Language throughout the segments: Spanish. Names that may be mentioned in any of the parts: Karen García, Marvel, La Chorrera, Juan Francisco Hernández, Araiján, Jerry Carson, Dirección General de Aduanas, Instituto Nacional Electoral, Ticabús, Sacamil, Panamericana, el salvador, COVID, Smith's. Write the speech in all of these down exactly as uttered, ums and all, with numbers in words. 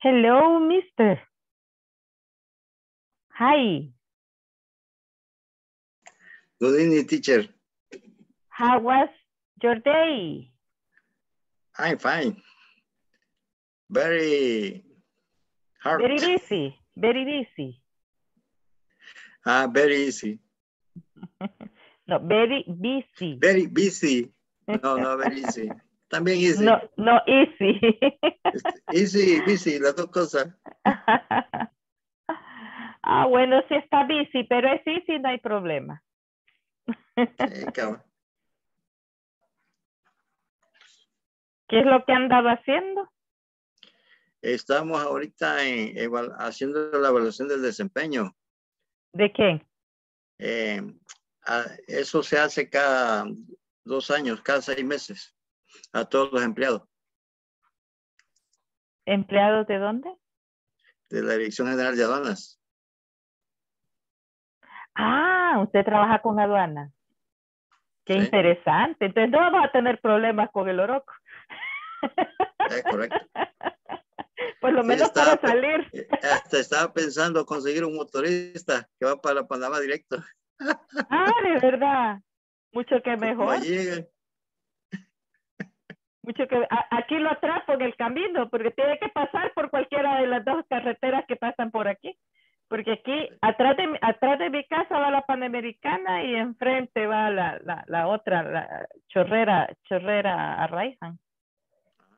Hello, mister. Hi. Good evening, teacher. How was your day? I'm fine. Very hard. Very easy. Very easy. Ah, very easy. No, very busy. Very busy. No, no, very easy. También easy. No, no easy. Easy, busy, las dos cosas. Ah, bueno, si está busy, pero es easy, no hay problema. Sí, cabrón. ¿Qué es lo que han dado haciendo? Estamos ahorita en, haciendo la evaluación del desempeño. ¿De qué? Eh, eso se hace cada dos años, cada seis meses. A todos los empleados. ¿Empleados de dónde? De la Dirección General de Aduanas. Ah, usted trabaja con aduanas. Qué sí. Interesante. Entonces no vamos a tener problemas con el Oroco. Es correcto. Por lo sí, menos estaba, para salir. Hasta estaba pensando conseguir un motorista que va para Panamá directo. Ah, de verdad. Mucho que mejor. Mucho que, aquí lo atrapo en el camino, porque tiene que pasar por cualquiera de las dos carreteras que pasan por aquí. Porque aquí, atrás de, atrás de mi casa va la Panamericana y enfrente va la, la, la otra, la Chorrera, Chorrera Araiján.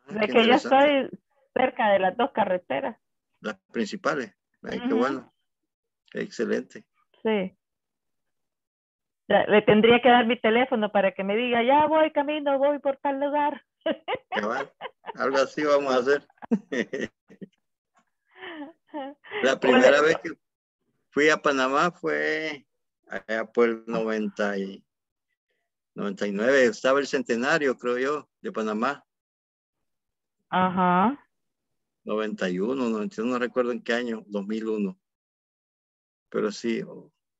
De que yo estoy cerca de las dos carreteras. Las principales. Ay, uh-huh. Qué bueno. Excelente. Sí. Le tendría que dar mi teléfono para que me diga, ya voy camino, voy por tal lugar. Cabal, algo así vamos a hacer. La primera vez que fui a Panamá fue allá por el noventa y nueve, estaba el centenario, creo yo, de Panamá. Ajá. noventa y uno, noventa y uno, no recuerdo en qué año, dos mil uno. Pero sí...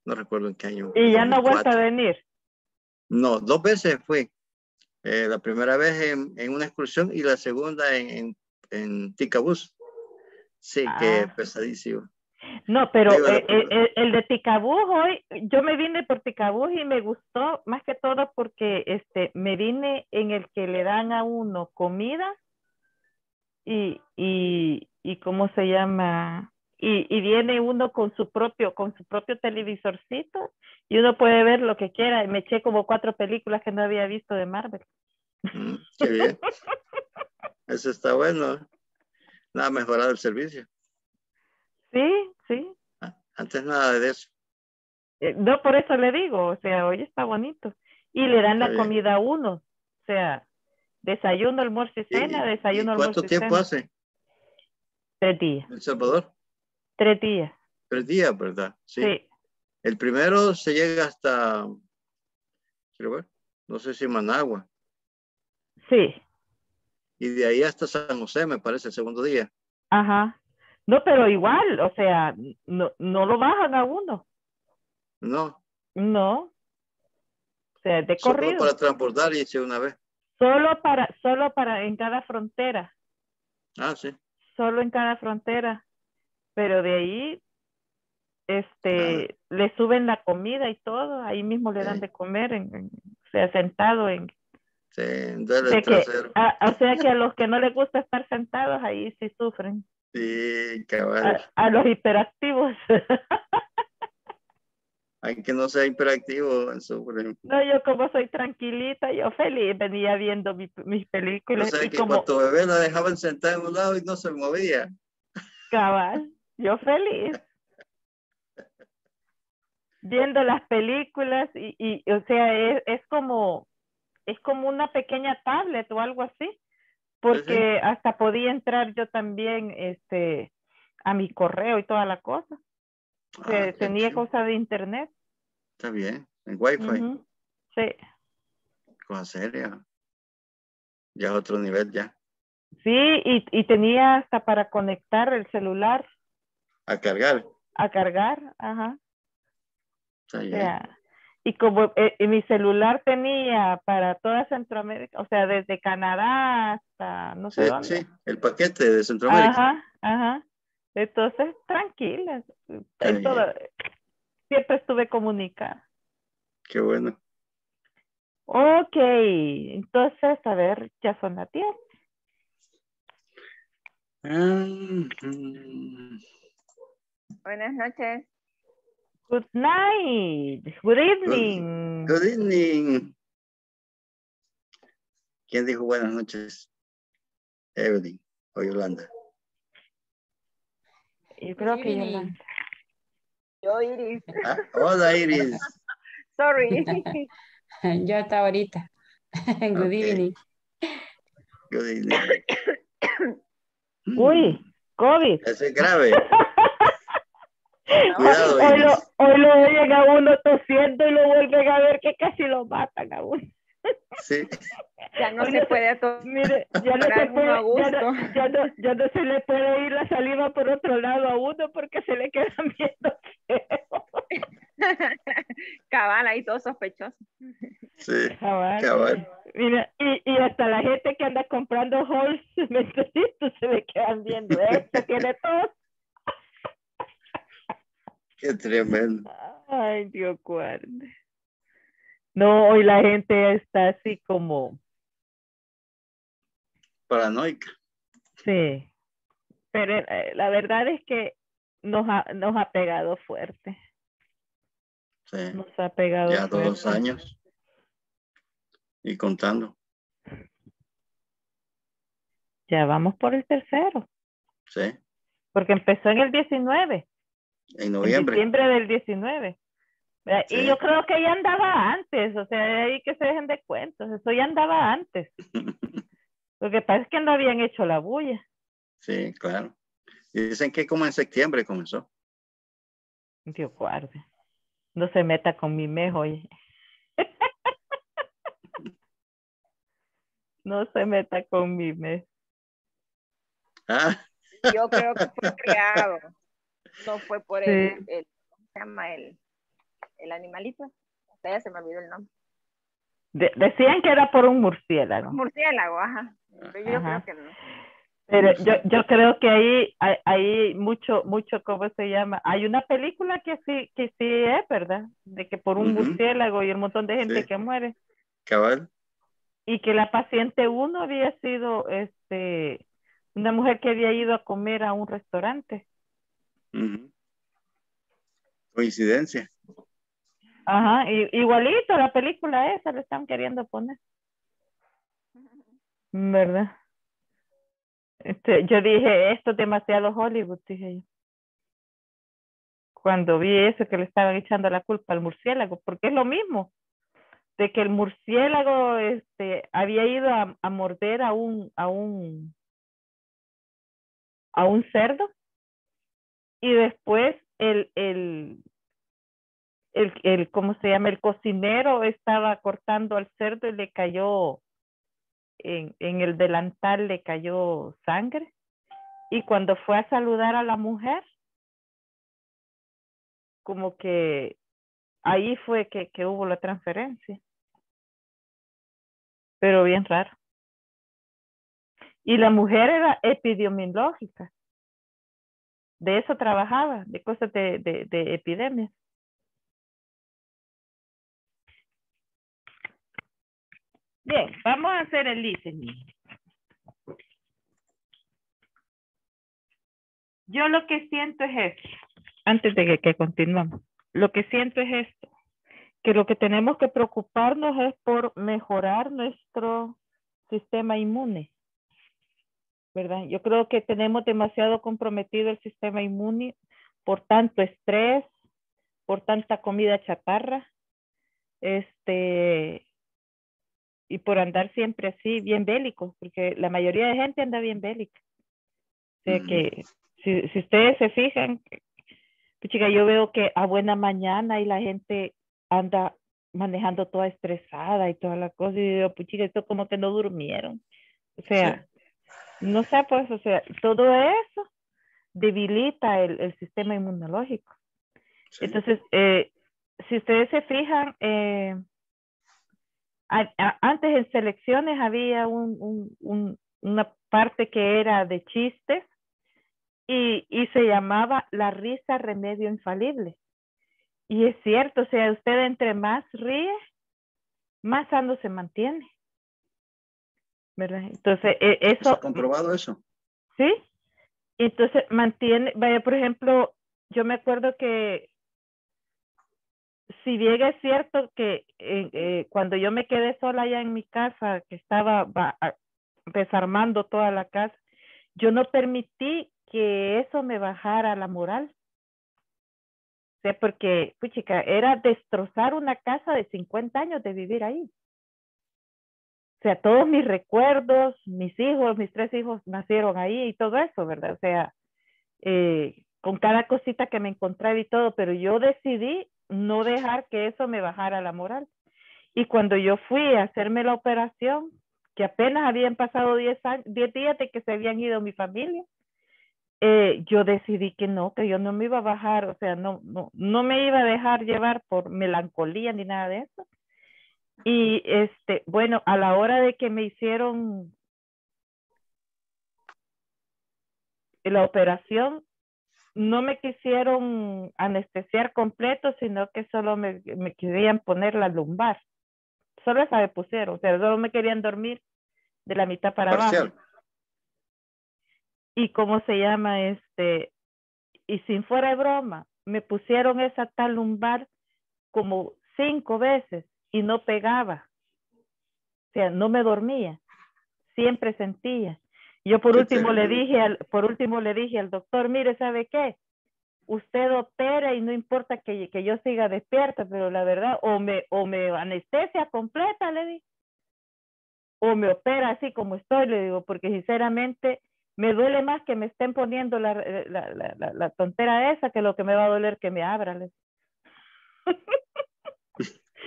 No recuerdo en qué año. ¿Y ya no vuelta a venir? No, dos veces fui. Eh, la primera vez en, en una excursión y la segunda en, en, en Ticabús. Sí, ah. Que pesadísimo. No, pero eh, el, el de Ticabús hoy, yo me vine por Ticabús y me gustó más que todo porque este, me vine en el que le dan a uno comida y, y, y ¿cómo se llama? Y, y viene uno con su propio con su propio televisorcito y uno puede ver lo que quiera. Y me eché como cuatro películas que no había visto de Marvel. Mm, qué bien. Eso está bueno. Nada, ha mejorado el servicio. Sí, sí. Antes nada de eso. Eh, no, por eso le digo. O sea, hoy está bonito. Y le dan está la bien. Comida a uno. O sea, desayuno, almuerzo y cena, ¿Y, desayuno, ¿y almuerzo y cena? ¿Cuánto tiempo hace? Tres días. ¿El Salvador? Tres días. Tres días, ¿verdad? Sí. Sí. El primero se llega hasta, quiero ver, no sé si Managua. Sí. Y de ahí hasta San José, me parece, el segundo día. Ajá. No, pero igual, o sea, no, no lo bajan a uno. No. No. O sea, de corrido. Solo para transportar y una vez. Solo para, solo para en cada frontera. Ah, sí. Solo en cada frontera. Pero de ahí este, ah. le suben la comida y todo, ahí mismo le dan sí. de comer, en, en, o sea, sentado en... Sí, dale el trasero. Que, a, o sea que a los que no les gusta estar sentados, ahí sí sufren. Sí, caballo. A, a los hiperactivos. Aunque no sea hiperactivo, sufren. No, yo como soy tranquilita, yo feliz venía viendo mi, mis películas. O sea que como... cuando bebé la dejaban sentada en un lado y no se movía. Cabal. Yo feliz. Viendo las películas y, y o sea, es, es como es como una pequeña tablet o algo así, porque sí. Hasta podía entrar yo también este a mi correo y toda la cosa. Ah, Se, tenía chico. Cosas de internet. Está bien, en wifi. Uh-huh. Sí. Cosa seria. Ya es otro nivel ya. Sí, y, y tenía hasta para conectar el celular. A cargar. A cargar, ajá. Está bien. O sea, Y como eh, y mi celular tenía para toda Centroamérica, o sea, desde Canadá hasta no sé sí, dónde. Sí, el paquete de Centroamérica. Ajá, ajá. Entonces, tranquila. En todo, siempre estuve comunicada. Qué bueno. Ok, entonces, a ver, ya son las diez. Mm-hmm. Buenas noches. Good night. Good evening. Good, good evening. ¿Quién dijo buenas noches? Evelyn o Yolanda. Yo creo Iris. que Yolanda. Yo, Iris. Ah, hola, Iris. Sorry. Yo hasta ahorita. Good okay. evening. Good evening. Uy, COVID. Eso es grave. Cuidado, hoy, lo, hoy lo oyen a uno tosiendo y lo vuelven a ver que casi lo matan a uno. Sí. Ya no se puede tosir. Ya no se le puede ir la saliva por otro lado a uno porque se le quedan viendo feo. Cabal, ahí todo sospechoso. Sí, cabal. cabal. Mira, y, y hasta la gente que anda comprando halls, se le quedan viendo. Esto tiene tos. Qué tremendo. Ay, Dios guarde. No, hoy la gente está así como paranoica. Sí. Pero eh, la verdad es que nos ha, nos ha pegado fuerte. Sí. Nos ha pegado ya fuerte. dos años. Y contando. Ya vamos por el tercero. Sí. Porque empezó en el diecinueve. En noviembre. En diciembre del diecinueve. Sí. Y yo creo que ya andaba antes, o sea, de ahí que se dejen de cuentos, eso ya andaba antes. Lo que pasa es que no habían hecho la bulla. Sí, claro. Y dicen que como en septiembre comenzó. Dios guarde. No se meta con mi mejo, oye. No se meta con mi mejo. Ah. Yo creo que fue creado. No fue por sí. el, el, ¿cómo se llama? El, el animalito. O sea, ya se me olvidó el nombre. De, decían que era por un murciélago. Murciélago, ajá. Pero ajá. yo creo que no. Pero yo, yo creo que ahí hay, hay mucho, mucho, ¿cómo se llama? Hay una película que sí, que sí es, ¿verdad? De que por un uh-huh. murciélago y el montón de gente sí. que muere. Cabal. Y que la paciente uno había sido este una mujer que había ido a comer a un restaurante. Uh-huh. Coincidencia. Ajá, y, igualito la película esa le están queriendo poner, ¿verdad? Este, yo dije, esto es demasiado Hollywood, dije yo. Cuando vi eso que le estaban echando la culpa al murciélago, porque es lo mismo, de que el murciélago este, había ido a, a morder a un, a un, a un cerdo. Y después el, el, el, el, ¿cómo se llama? El cocinero estaba cortando al cerdo y le cayó, en, en el delantal le cayó sangre. Y cuando fue a saludar a la mujer, como que ahí fue que, que hubo la transferencia. Pero bien raro. Y la mujer era epidemiológica. De eso trabajaba, de cosas de, de, de epidemias. Bien, vamos a hacer el listening. Yo lo que siento es esto, antes de que, que continuemos, lo que siento es esto, que lo que tenemos que preocuparnos es por mejorar nuestro sistema inmune. ¿Verdad? Yo creo que tenemos demasiado comprometido el sistema inmune por tanto estrés, por tanta comida chatarra, este, y por andar siempre así, bien bélicos, porque la mayoría de gente anda bien bélica. O sea que, si, si ustedes se fijan, pues chica, yo veo que a buena mañana y la gente anda manejando toda estresada y toda la cosa, y digo, pues chica, esto como que no durmieron. O sea, sí. No sé, pues, o sea, todo eso debilita el, el sistema inmunológico. Sí. Entonces, eh, si ustedes se fijan, eh, a, a, antes en selecciones había un, un, un, una parte que era de chistes y, y se llamaba La risa remedio infalible. Y es cierto, o sea, usted entre más ríe, más sano se mantiene, ¿verdad? Entonces, eh, eso... ¿Se ha comprobado eso? Sí. Entonces, mantiene, vaya, por ejemplo, yo me acuerdo que si bien es cierto que eh, eh, cuando yo me quedé sola allá en mi casa, que estaba va, desarmando toda la casa, yo no permití que eso me bajara la moral. O sea, porque, pues chica, era destrozar una casa de cincuenta años de vivir ahí. O sea, todos mis recuerdos, mis hijos, mis tres hijos nacieron ahí y todo eso, ¿verdad? O sea, eh, con cada cosita que me encontraba y todo, pero yo decidí no dejar que eso me bajara la moral. Y cuando yo fui a hacerme la operación, que apenas habían pasado diez días de que se habían ido mi familia, eh, yo decidí que no, que yo no me iba a bajar, o sea, no, no, no me iba a dejar llevar por melancolía ni nada de eso. Y este, bueno, a la hora de que me hicieron la operación, no me quisieron anestesiar completo, sino que solo me, me querían poner la lumbar. Solo esa me pusieron, o sea, solo me querían dormir de la mitad para Parcial. abajo. Y cómo se llama este, y sin fuera de broma, me pusieron esa tal lumbar como cinco veces y no pegaba. O sea, no me dormía. Siempre sentía. Yo por último le dije al, por último le dije al doctor, mire, ¿sabe qué? Usted opera y no importa que, que yo siga despierta, pero la verdad, o me, o me anestesia completa, le dije, o me opera así como estoy, le digo, porque sinceramente me duele más que me estén poniendo la, la, la, la, la tontera esa que lo que me va a doler que me abra. Le dije.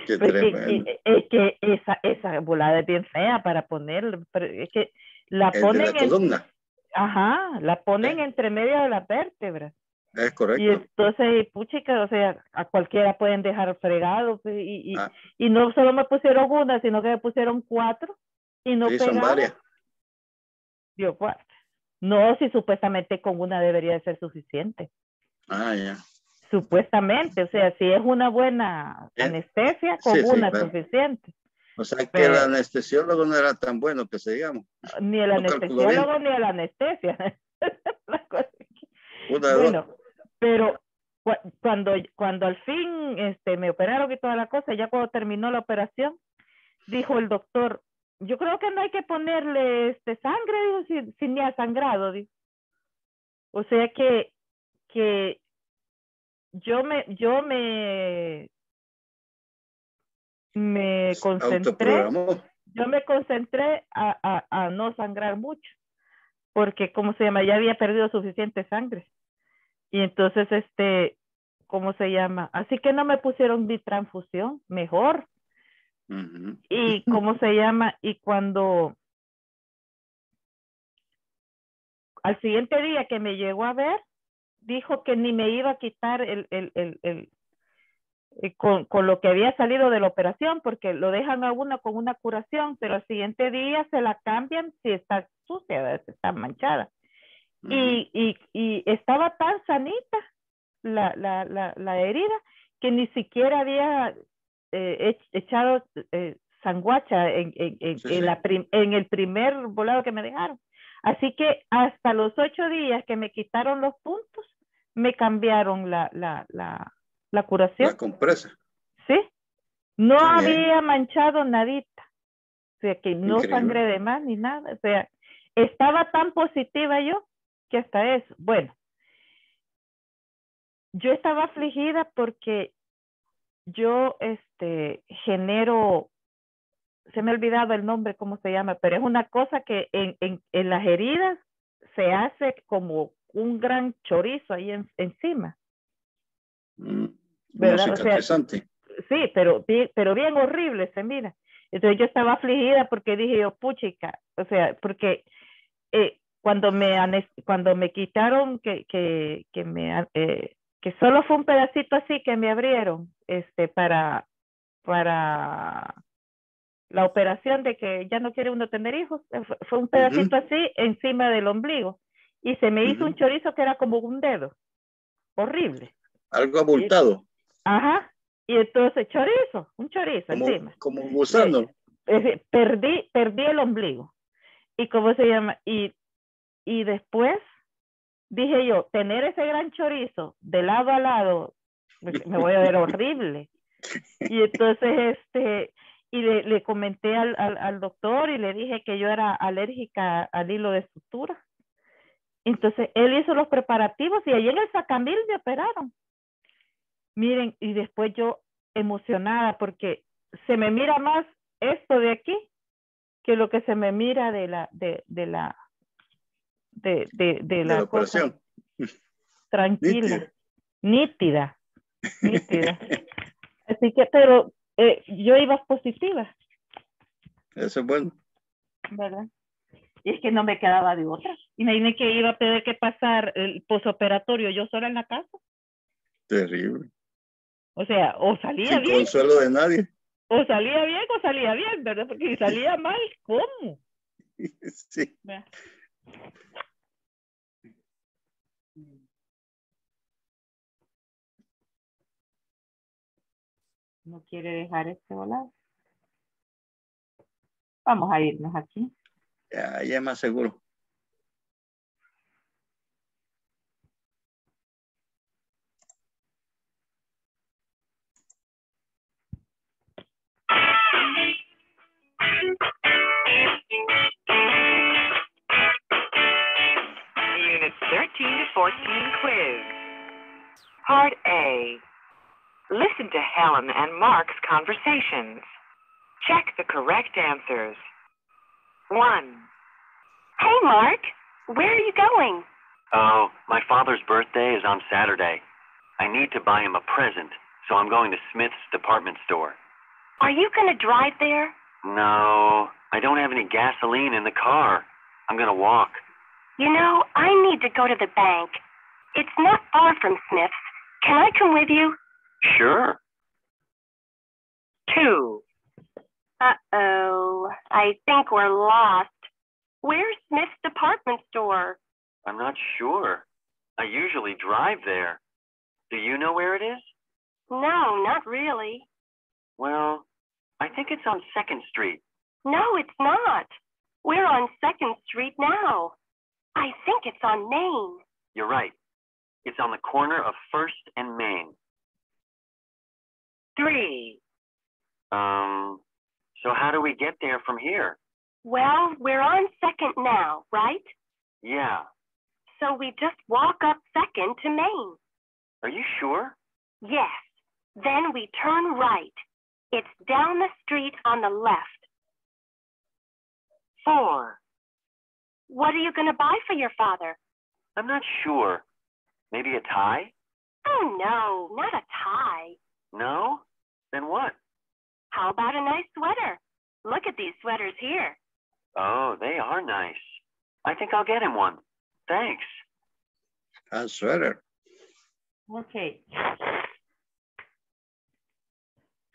Qué pues tremendo. Es, es que esa, esa volada es bien fea para poner, pero es que la ponen entre la columna. En, ajá, la ponen eh. entre medio de las vértebras. Es correcto. Y entonces, puchica, o sea, a cualquiera pueden dejar fregado. Y, y, ah. y no solo me pusieron una, sino que me pusieron cuatro. Y no sí, son varias. Digo, ¿cuál? No, si supuestamente con una debería de ser suficiente. Ah, ya. Supuestamente, o sea, si es una buena ¿Eh? anestesia, con sí, una sí, claro. suficiente. O sea, que pero, el anestesiólogo no era tan bueno que se digamos. Ni el no anestesiólogo ni la anestesia. La cosa que... una, bueno, dos. Pero cu cuando, cuando al fin este, me operaron y toda la cosa, ya cuando terminó la operación, dijo el doctor, yo creo que no hay que ponerle este, sangre, digo, si, si ni ha sangrado. Digo. O sea que, que yo me... Yo me me concentré yo me concentré a, a, a no sangrar mucho porque como se llama ya había perdido suficiente sangre y entonces este como se llama así que no me pusieron mi transfusión mejor uh-huh. y como se llama y cuando al siguiente día que me llegó a ver dijo que ni me iba a quitar el, el, el, el Con, con lo que había salido de la operación, porque lo dejan a uno con una curación, pero al siguiente día se la cambian si está sucia, si está manchada. Uh-huh. y, y, y estaba tan sanita la, la, la, la herida que ni siquiera había eh, echado eh, sanguacha en, en, en, sí, en, sí. La prim, en el primer volado que me dejaron. Así que hasta los ocho días que me quitaron los puntos, me cambiaron la... la, la la curación. La compresa. Sí. No Bien. había manchado nadita. O sea, que no Increíble. sangré de más ni nada. O sea, estaba tan positiva yo que hasta eso. Bueno, yo estaba afligida porque yo este, genero, se me ha olvidado el nombre, cómo se llama, pero es una cosa que en, en, en las heridas se hace como un gran chorizo ahí en, encima. Mm. ¿Verdad? O sea, sí, pero bien, pero bien horrible se mira. Entonces yo estaba afligida porque dije yo, puchica, o sea, porque eh, cuando me cuando me quitaron que, que, que me eh, que solo fue un pedacito así que me abrieron este, para, para la operación de que ya no quiere uno tener hijos. Fue un pedacito uh-huh. así encima del ombligo. Y se me hizo uh-huh. un chorizo que era como un dedo. Horrible. Algo abultado. Y, ajá. Y entonces chorizo, un chorizo como, encima. Como un gusano. Sí. Perdí, perdí el ombligo. ¿Y cómo se llama? Y, y después dije yo, tener ese gran chorizo de lado a lado, me, me voy a ver horrible. Y entonces, este, y le, le comenté al, al, al doctor y le dije que yo era alérgica al hilo de sutura. Entonces, él hizo los preparativos y allí en el Sacamil me operaron. Miren, y después yo emocionada porque se me mira más esto de aquí que lo que se me mira de la de, de la de, de, de la, la cosa operación. Tranquila, nítida, nítida. nítida. Así que, pero eh, yo iba positiva. Eso es bueno. ¿Verdad? Y es que no me quedaba de otra. Imaginé que iba a tener que pasar el posoperatorio yo sola en la casa. Terrible. O sea, o salía Sin bien. Consuelo de nadie. O salía bien o salía bien, ¿verdad? Porque si salía mal, ¿cómo? Sí. Vea. No quiere dejar este volado. Vamos a irnos aquí. Ya, ya es más seguro. Units thirteen to fourteen quiz. Part A. Listen to Helen and Mark's conversations. Check the correct answers. One. Hey, Mark, where are you going? Oh, my father's birthday is on Saturday. I need to buy him a present, so I'm going to Smith's department store. Are you going to drive there? No, I don't have any gasoline in the car. I'm going to walk. You know, I need to go to the bank. It's not far from Smith's. Can I come with you? Sure. Two. Uh-oh, I think we're lost. Where's Smith's department store? I'm not sure. I usually drive there. Do you know where it is? No, not really. Well, I think it's on second street. No, it's not. We're on second street now. I think it's on Main. You're right. It's on the corner of first and Main. Three. Um, so how do we get there from here? Well, we're on second now, right? Yeah. So we just walk up second to Main. Are you sure? Yes. Then we turn right. It's down the street on the left. Four. What are you going to buy for your father? I'm not sure. Maybe a tie? Oh, no, not a tie. No? Then what? How about a nice sweater? Look at these sweaters here. Oh, they are nice. I think I'll get him one. Thanks. A sweater. Okay.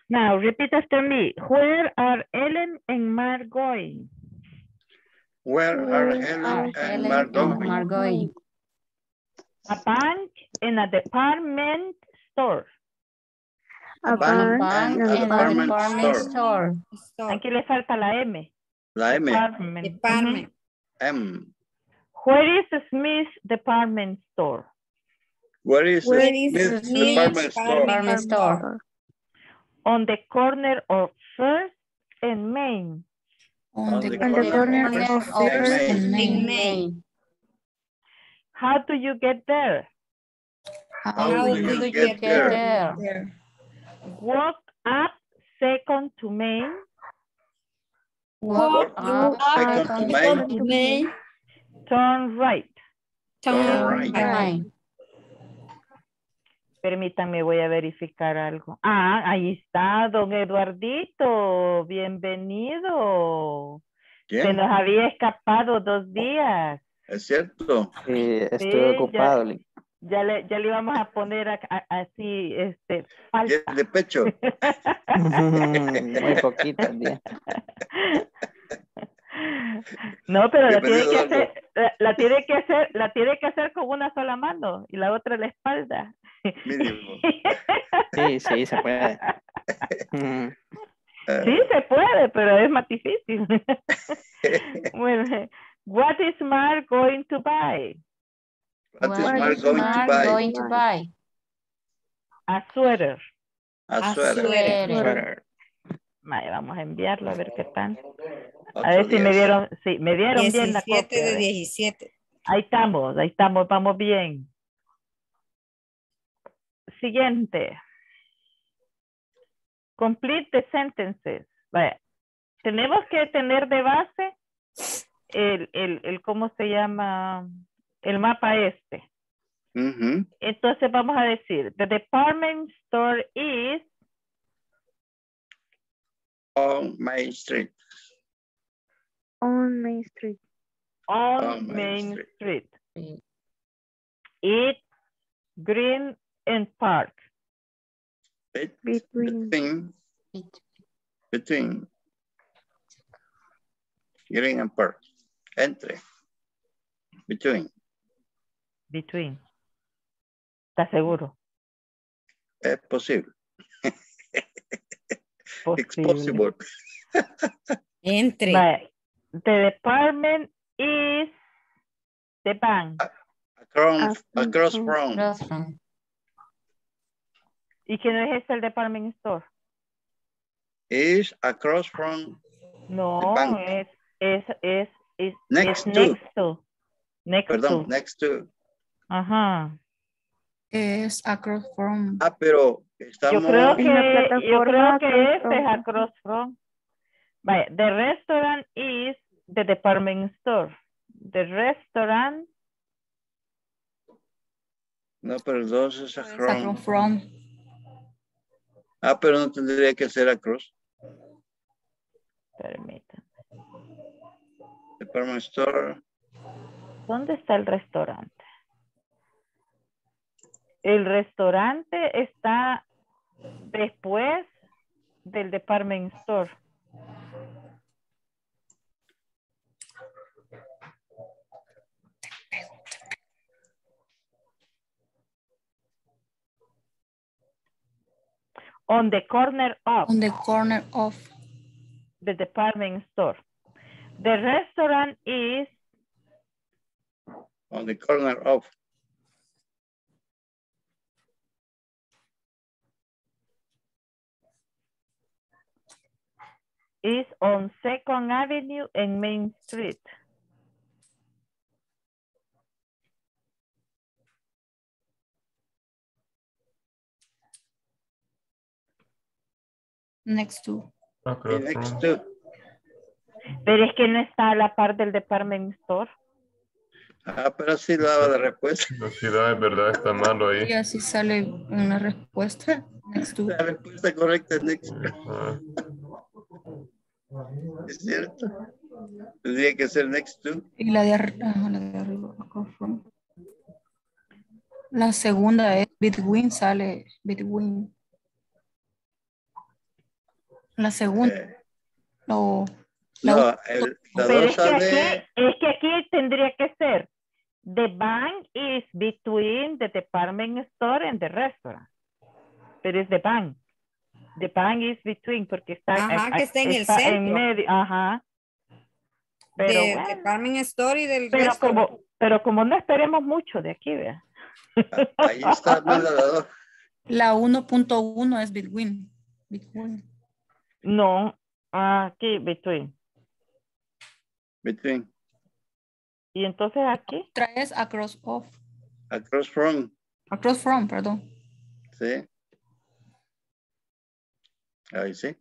Now, repeat after me. Where are Ellen and Mark going? Where, Where are Ellen, are and, Ellen Mark and Mark going? A bank and a department store. A, a bank, bank and a department, department store. store. Aquí le falta la M. La M. Department. department. M. Where is the Smith department store? Where is the Smith department, department, department store? store? On the corner of first and Main. On, on the, the corner, corner of first and Main. How do you get there? How, How do you, do you get, get there? there? there. Walk up second to Main. Walk, Walk up, up second, second to Main. To main. Turn right. Turn, Turn right. right. Permítanme, voy a verificar algo. Ah, ahí está, don Eduardito. Bienvenido. ¿Quién? Se nos había escapado dos días. Es cierto. Sí, estoy sí, ocupado. Ya, Ya le, ya le íbamos a poner a, a, así, este, falta. De pecho. Muy poquito. Bien. No, pero la tiene, que hacer, la, la tiene que hacer, la tiene que hacer con una sola mano y la otra en la espalda. Mínimo. Sí, sí, se puede. Sí, se puede, pero es más difícil. Bueno, what is Mark going to buy? What, what is Mark, is going, Mark to buy? going to buy? A suéter. A suéter. Vale, vamos a enviarlo a ver qué tal. A ver si días. me dieron, sí, me dieron diecisiete bien la copia. diecisiete de diecisiete. Ahí estamos, ahí estamos, vamos bien. Siguiente. Complete the sentences. Vale. Tenemos que tener de base el, el, el ¿cómo se llama? El mapa este. Uh-huh. Entonces vamos a decir, the department store is on Main Street. On Main Street. On, on Main Street. Street. It's green and park. It's between. Between. Between. Green and park. Entre. Between. Between. ¿Estás seguro? Es posible. Posible. It's possible. Entre. Vale. The department is the bank. Across, across from. Across from. ¿Y qué no es el department store? Is across from. No, the bank. Es, es, es, es, next, es to. next to. Next Perdón, to. next to. Ajá. Es across from. Ah, pero estamos. Yo creo que, yo creo que este es across from. Vale, the restaurant is the department store. The restaurant. No, pero entonces es across from. Ah, pero no tendría que ser across. Permítanme. Department store. ¿Dónde está el restaurante? El restaurante está después del department store. On the corner of. On the corner of. The department store. The restaurant is. On the corner of. Is on Second Avenue and Main Street. Next to. Okay, next to. Pero es que no está a la par del department store. Ah, pero sí daba la respuesta. La ciudad es verdad, está malo ahí. Y así sale una respuesta. Next to. La respuesta correcta es next to. Ah. ¿Es cierto? Tendría que ser next to. Y la de arriba, la de arriba. La segunda es between, sale between. La segunda. Eh, no, la no el, la pero es, que de... aquí, es que aquí tendría que ser. The bank is between the department store and the restaurant. Pero es the bank. The bank is between porque está, ajá, a, que está, a, en, está el centro. En medio. Ajá. Pero de, bueno, department store y del pero restaurant. Como, pero como no esperemos mucho de aquí, vea. Ahí está. La uno punto uno es between. Between. No, aquí, between. Between. Y entonces aquí. Traes across of. Across from. Across from, perdón. Sí. Ahí sí.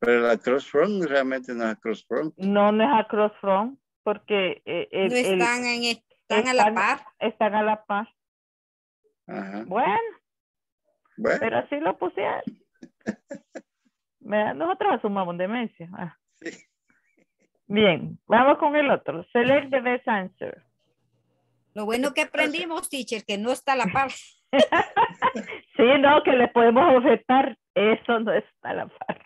Pero la across from realmente no es across from. No, no es across from porque. El, no están, el, en, están, están a la par. Están a la par. Ajá. Bueno. Bueno. Pero así lo pusieron. Nosotros asumamos demencia. Ah. Sí. Bien, vamos con el otro. Select the best answer. Lo bueno que aprendimos, teacher, que no está a la par. Sí, no, que le podemos objetar. Eso no está a la par.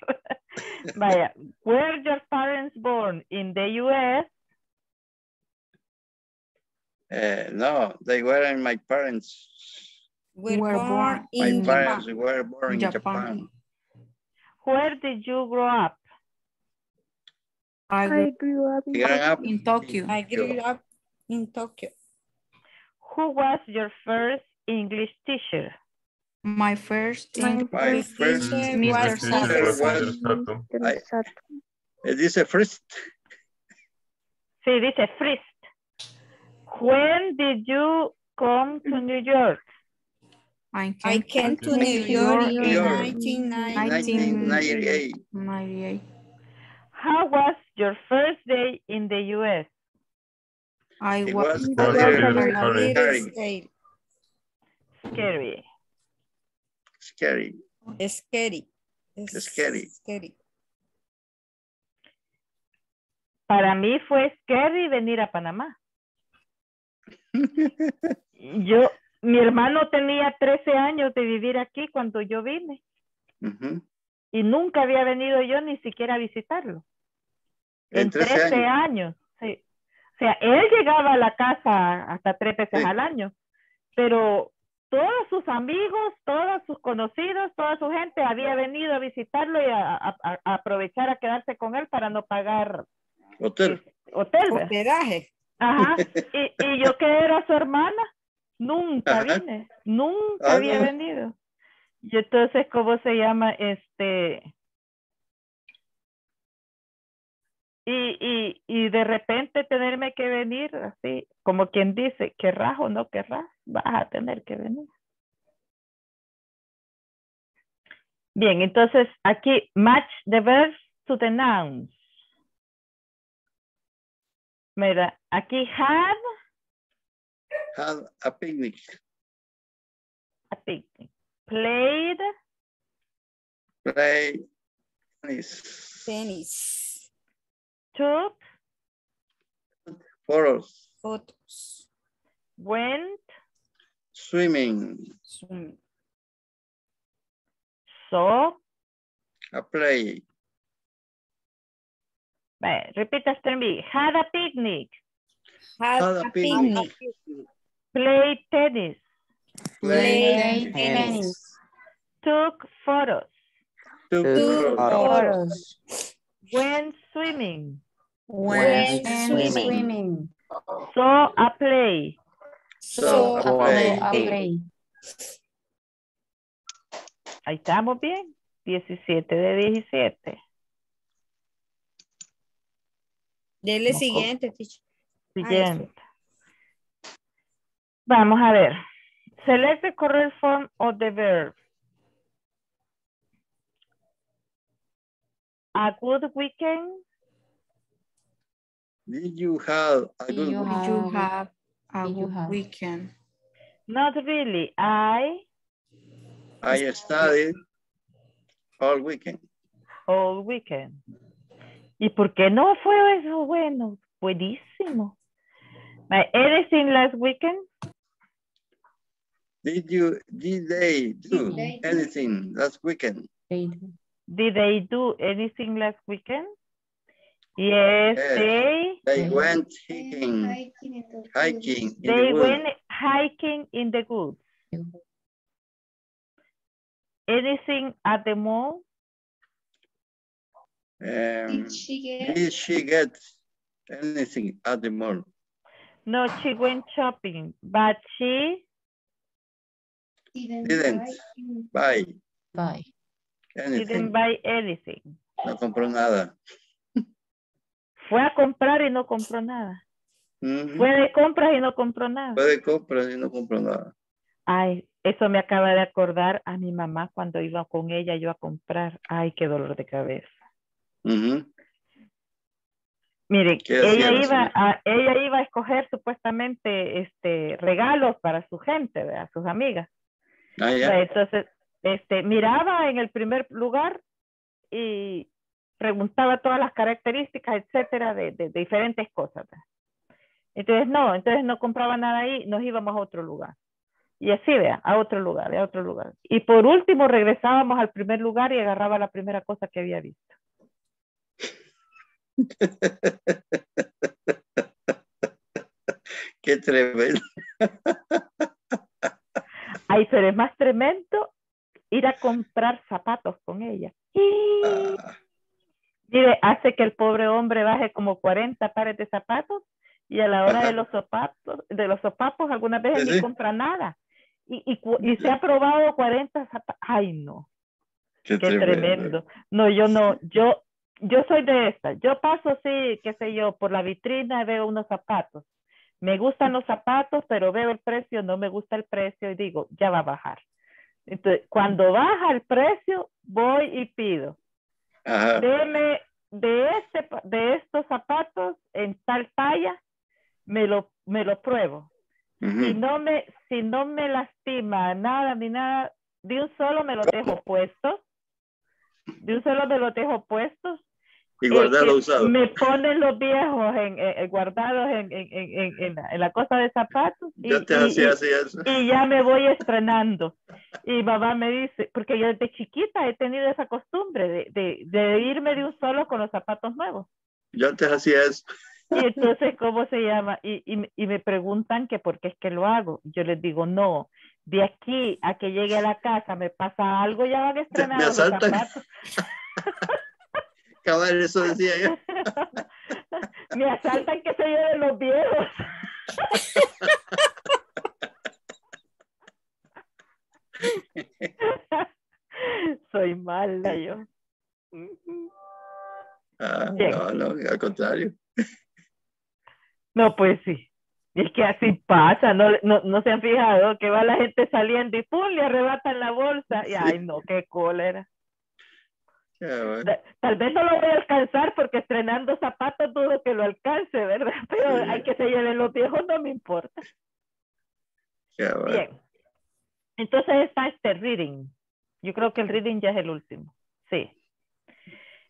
Vaya, were your parents born in the U S? Uh, no, they weren't my parents. We were born in Japan. My parents were born in Japan. Where did you grow up? I grew, I grew up, in, up in, Tokyo. in Tokyo. I grew up in Tokyo. Who was your first English teacher? My first English My first teacher, Mister Sato. Was, I, is this a first? Sí, dice first. When did you come to New York? I came, I came to New, New York, York in nineteen ninety-eight. nineteen ninety-eight. How was your first day in the U S? I it was, was very, very scary. Scary. Scary. Scary. Scary. Scary. Para mí fue scary venir a Panamá. Yo, mi hermano tenía trece años de vivir aquí cuando yo vine. Uh-huh. Y nunca había venido yo ni siquiera a visitarlo. En trece años. años, sí. O sea, él llegaba a la casa hasta tres veces sí. al año, pero todos sus amigos, todos sus conocidos, toda su gente había venido a visitarlo y a, a, a aprovechar a quedarse con él para no pagar hotel. Eh, hotel. Hotelaje. Ajá. Y, y yo que era su hermana, nunca Ajá. vine, nunca Ajá. había venido. Y entonces, ¿cómo se llama? Este... Y, y, y de repente tenerme que venir así, como quien dice, querrás o no querrás, vas a tener que venir. Bien, entonces aquí match the verbs to the nouns. Mira, aquí had. Had a picnic. A picnic. Played. Play. Tennis. Tennis. Took photos. Photos. Went swimming. Swimming. Saw a play. Right. Repeat after me. Had a picnic. Had, Had a picnic. picnic. Played tennis. Played tennis. tennis. Took photos. Took, Took photos. photos. Went swimming. When, when swimming. swimming. Saw a play. Saw so a play. play. Ahí estamos bien. diecisiete de diecisiete. Dele siguiente, teacher. Siguiente. Vamos a ver. Select the correct form of the verb. A good weekend. Did you have a good you weekend? Did you have a Did good have. weekend? Not really. I... I studied all weekend. All weekend. ¿Y por qué no fue eso bueno? Buenísimo. But anything last weekend? Did you... Did they do did they anything do? last weekend? They do. Did they do anything last weekend? Yes, yes. they... They went hiking. Hiking, hiking in they the went hiking in the woods. Anything at the mall? Um, did, she get... did she get anything at the mall? No, she went shopping, but she... Didn't, didn't buy. Buy. Anything. Didn't buy anything. No compró nada. Fue a comprar y no compró nada. Mm-hmm. Fue de compras y no compró nada. Fue de compras y no compró nada. Ay, eso me acaba de acordar a mi mamá cuando iba con ella yo a comprar. Ay, qué dolor de cabeza. Mm-hmm. Mire, ella iba, a, ella iba a escoger supuestamente este, regalos para su gente, ¿verdad? Sus amigas. Ah, yeah. O sea, entonces, este, miraba en el primer lugar y... preguntaba todas las características, etcétera, de, de, de diferentes cosas. Entonces no, entonces no compraba nada ahí, nos íbamos a otro lugar. Y así, vea, a otro lugar, a otro lugar. Y por último regresábamos al primer lugar y agarraba la primera cosa que había visto. Qué tremendo. Ay, pero es más tremendo ir a comprar zapatos con ella. Y, ah. Mire, hace que el pobre hombre baje como cuarenta pares de zapatos y a la hora de los zapatos, de los sopapos, algunas veces ¿sí? ni compra nada. Y, y, y se ha probado cuarenta zapatos. Ay, no. Qué, Qué tremendo. tremendo. No, yo no, yo, yo soy de esta. Yo paso, sí, qué sé yo, por la vitrina y veo unos zapatos. Me gustan los zapatos, pero veo el precio, no me gusta el precio y digo, ya va a bajar. Entonces, cuando baja el precio, voy y pido. Ajá. Deme de, este, de estos zapatos en tal talla, me lo, me lo pruebo. Uh-huh. Si no me, si no me lastima nada ni nada, de un solo me los dejo puestos. De un solo me los dejo puestos. Y guardado eh, usado. Me ponen los viejos en, en, en, guardados en, en, en, en, la, en la cosa de zapatos. Y, yo te hacía, y, hacía eso. Y ya me voy estrenando. Y mamá me dice, porque yo desde chiquita he tenido esa costumbre de, de, de irme de un solo con los zapatos nuevos. Yo antes hacía eso. Y entonces, ¿cómo se llama? Y, y, y me preguntan que por qué es que lo hago. Yo les digo, no, de aquí a que llegue a la casa me pasa algo, ya van estrenados los zapatos. Cabal, eso decía yo. Me asaltan que se lleven los viejos. Soy mala yo. Ah, no, no, al contrario. No, pues sí. Es que así pasa, no, no, no se han fijado que va la gente saliendo y ¡pum! Le arrebatan la bolsa. Y ay, no, qué cólera. Yeah, bueno. Tal vez no lo voy a alcanzar porque estrenando zapatos dudo que lo alcance, ¿verdad? Pero sí, hay que se lleven los viejos, no me importa. Yeah, bueno. Bien. Entonces está este reading. Yo creo que el reading ya es el último. Sí.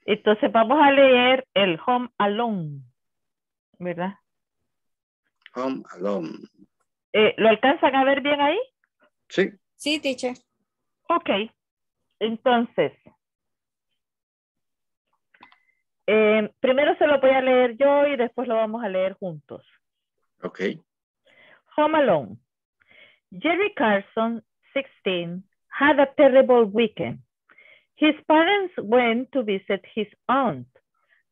Entonces vamos a leer el Home Alone, ¿verdad? Home Alone. Eh, ¿Lo alcanzan a ver bien ahí? Sí. Sí, teacher. Ok. Entonces... Eh, primero se lo voy a leer yo y después lo vamos a leer juntos. Ok. Home Alone. Jerry Carson, sixteen, had a terrible weekend. His parents went to visit his aunt,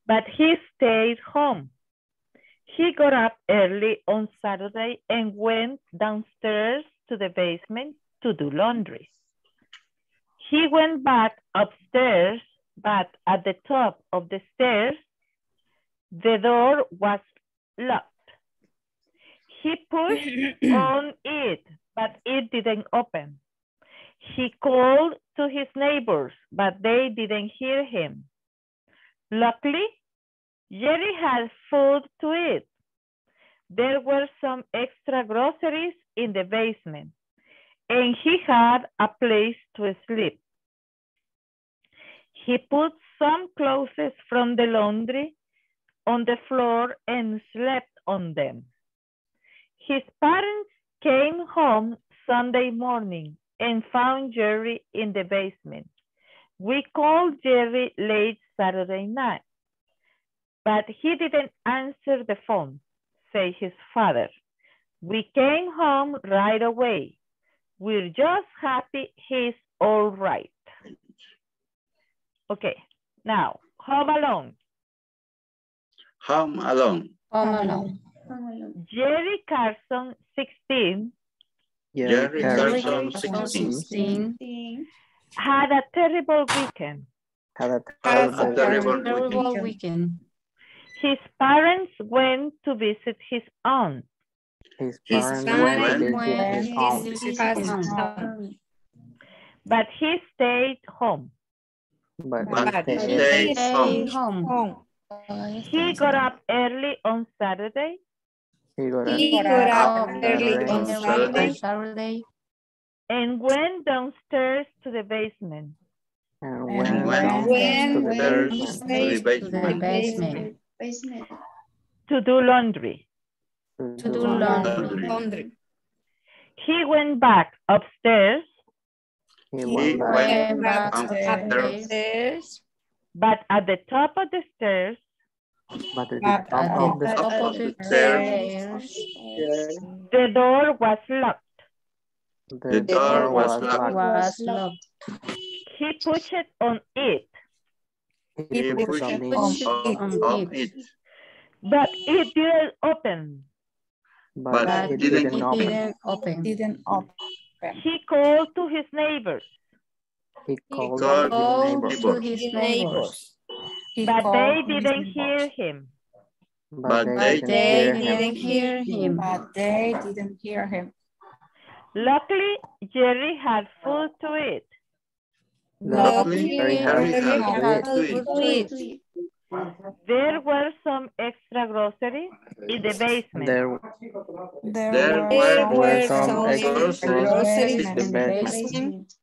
but he stayed home. He got up early on Saturday and went downstairs to the basement to do laundry. He went back upstairs, but at the top of the stairs, the door was locked. He pushed on it, but it didn't open. He called to his neighbors, but they didn't hear him. Luckily, Jerry had food to eat. There were some extra groceries in the basement, and he had a place to sleep. He put some clothes from the laundry on the floor and slept on them. His parents came home Sunday morning and found Jerry in the basement. We called Jerry late Saturday night, but he didn't answer the phone, said his father. We came home right away. We're just happy he's all right. Okay, now, Home Alone. Home Alone. Home Alone. Home Alone. Jerry Carson, sixteen. Jerry, Jerry Carson, sixteen. sixteen. Had a terrible weekend. Had a, had a, had a terrible, terrible weekend. weekend. His parents went to visit his aunt. His parents went, went to visit his aunt. But he stayed home. But but he, stayed home. Home. Home. He got up early on Saturday. He got up, he got up early, early on Saturday. Saturday and went downstairs to the basement. And went downstairs to the basement to do laundry. To do laundry. laundry. He went back upstairs. He went back, back upstairs. upstairs. But at the top of the stairs. But at the top of the, top of the stairs. stairs. The door was locked. The, the door, door was, locked. was locked. He pushed on it. He, he pushed, pushed on, it. on, on, on it. it. But it didn't open. But, but it, didn't, it didn't, open. Didn't open. Didn't open. He called to his neighbors. He called, he called his to his neighbors. He but they didn't hear him. But they didn't hear him. But they didn't hear him. Luckily, Jerry had food to eat. Luckily, Jerry had food to eat. There were some extra groceries in the basement. There, there, there were, were some, some extra groceries in the basement.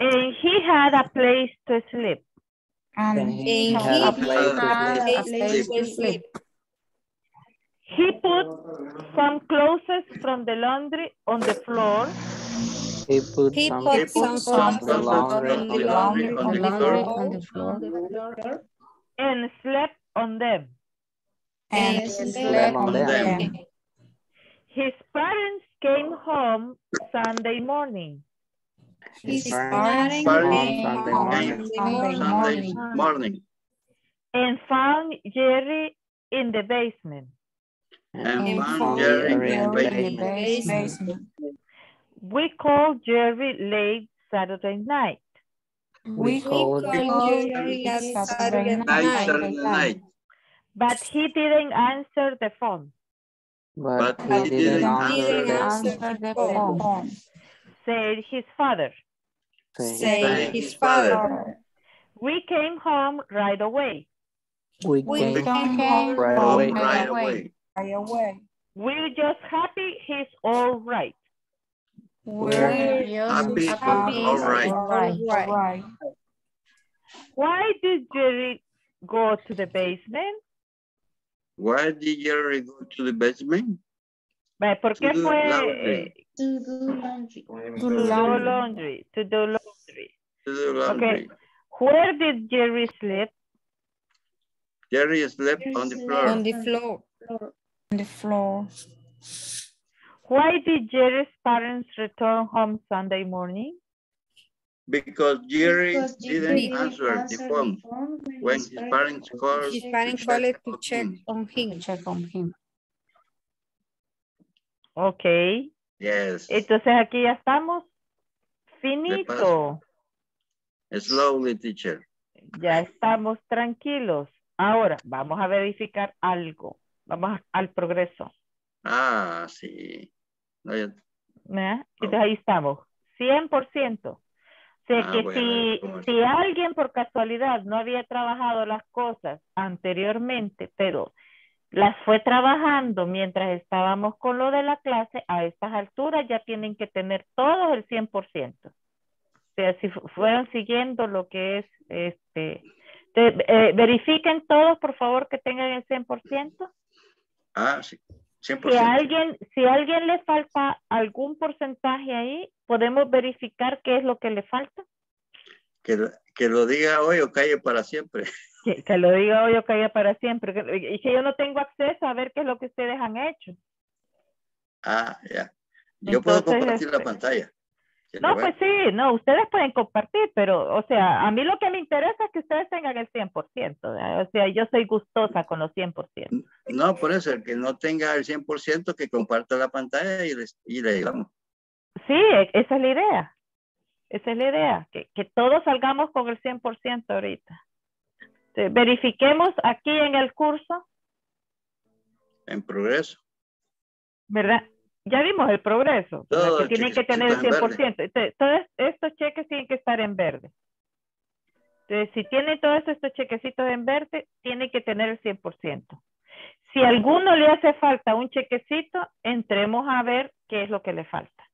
And he had a place to sleep. And, and he had a place, had to, sleep. A place to sleep. He put some clothes from the laundry on the floor. He put he some, put some, some from the laundry, on the laundry, on the laundry on the floor. And slept on them. And, and slept, slept on them. them. His parents came home Sunday morning. His, His parents, parents came Sunday home morning. Sunday, morning. Sunday morning. And found Jerry in the basement. And, and found Jerry in the basement. basement. We called Jerry late Saturday night. We called Jerry last Saturday night. But he didn't answer the phone. But he didn't answer the phone. Said his father. Said his father. We came home right away. We came home right away. We're just happy he's all right. We're happy, happy, all right. All right. Why did Jerry go to the basement? Why did Jerry go to the basement? ¿Por qué to fue? Laundry. To do laundry. To do laundry. To do laundry. To do laundry. Okay. Where did Jerry sleep? Jerry slept Jerry on the floor. On the floor. On the floor. Why did Jerry's parents return home Sunday morning? Because Jerry because didn't, didn't answer, answer the phone when, when his parents called his parents called to, to check on him. Check on him. Okay. Yes. Entonces aquí ya estamos. Finito. Slowly, teacher. Ya estamos tranquilos. Ahora vamos a verificar algo. Vamos al progreso. Ah, sí. No, yo... ¿Eh? Entonces ahí estamos, cien por ciento. O sea, ah, que bueno, si, bueno. si alguien por casualidad no había trabajado las cosas anteriormente, pero las fue trabajando mientras estábamos con lo de la clase, a estas alturas ya tienen que tener todos el cien por ciento. O sea, si fueron siguiendo lo que es, este, de, eh, verifiquen todos, por favor, que tengan el cien por ciento. Ah, sí. cien por ciento. Si a alguien, si a alguien le falta algún porcentaje ahí, ¿podemos verificar qué es lo que le falta? Que, que lo diga hoy o calle para siempre. Que, que lo diga hoy o calle para siempre. Y que yo no tengo acceso a ver qué es lo que ustedes han hecho. Ah, ya. Yo Entonces, puedo compartir este... la pantalla. Si no, pues sí, no, ustedes pueden compartir, pero, o sea, a mí lo que me interesa es que ustedes tengan el cien por ciento, ¿verdad? O sea, yo soy gustosa con los cien por ciento. No, por eso, el que no tenga el cien por ciento, que comparta la pantalla y le, y le digamos. Sí, esa es la idea, esa es la idea, que, que todos salgamos con el cien por ciento ahorita. Verifiquemos aquí en el curso. En progreso. ¿Verdad? Ya vimos el progreso, que tienen que tener el cien por ciento. Todos estos cheques tienen que estar en verde. Entonces, si tienen todos estos chequecitos en verde, tienen que tener el cien por ciento. Si a alguno le hace falta un chequecito, entremos a ver qué es lo que le falta.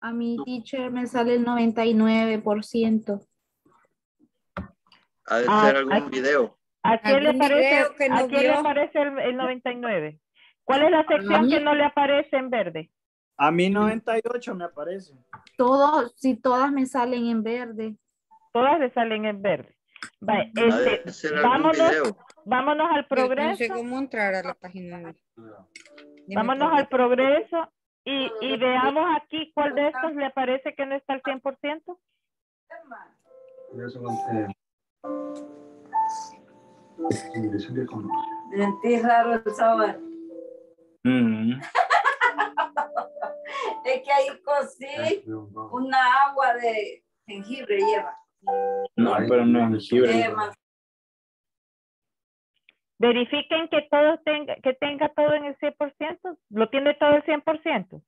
A mi teacher me sale el noventa y nueve por ciento. Ha de ser algún a, video. ¿A qué le parece, que no ¿a qué le parece el, el noventa y nueve? ¿Cuál es la sección que no le aparece en verde? A mí noventa y ocho me aparece. Todos, si todas me salen en verde. Todas le salen en verde. Va, este, vámonos, vámonos al progreso. No sé cómo entrar a la página. Vámonos al progreso y, y veamos aquí cuál de estos le parece que no está al cien por ciento. Sentí raro el sabor. Es que ahí cocí una agua de jengibre lleva. No, pero no es jengibre. Verifiquen que todo tenga, que tenga todo en el cien por ciento. ¿Lo tiene todo el cien por ciento?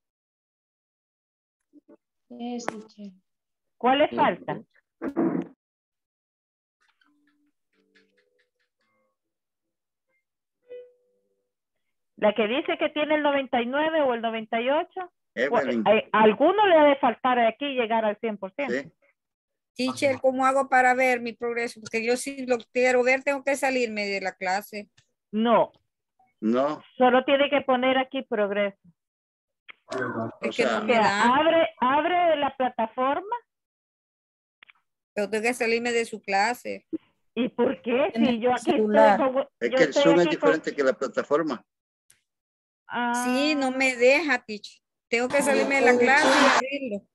¿Cuál le falta? La que dice que tiene el noventa y nueve o el noventa y ocho. Evelyn. Alguno le debe faltar de aquí llegar al cien por ciento. Sí. Teacher, ¿cómo hago para ver mi progreso? Porque yo si lo quiero ver tengo que salirme de la clase. No. No. Solo tiene que poner aquí progreso. Es o que sea, no me da. Abre, abre la plataforma. Pero tengo que salirme de su clase. ¿Y por qué? Si yo aquí estoy, es yo que el Zoom es diferente con... que la plataforma. Ah. Sí, no me deja, teacher. Tengo que salirme de la clase y abrirlo.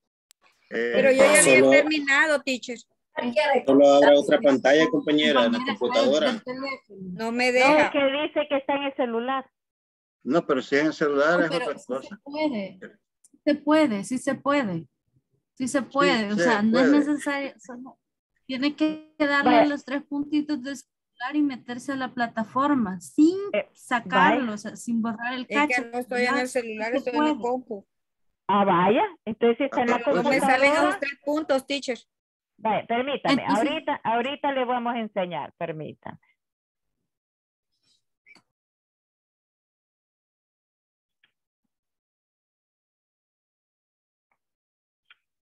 Eh, Pero yo ya solo, había terminado, teacher. Solo habrá otra pantalla, compañera, en la computadora. No me deja. No, es que dice que está en el celular. No, pero si es en el celular no, es otra sí cosa. Se puede. Sí se puede, sí se puede. Sí se puede, sí, o se sea, puede. No es necesario. O sea, no. Tiene que darle vale. los tres puntitos de celular y meterse a la plataforma sin eh, sacarlo, vale. o sea, sin borrar el cacho. Es que no estoy ¿verdad? en el celular, sí estoy puede. en el compu. Ah, vaya, entonces está en la computadora. Me salen a los tres puntos, teacher. Vaya, permítame, entonces, ahorita, ahorita le vamos a enseñar, permítame.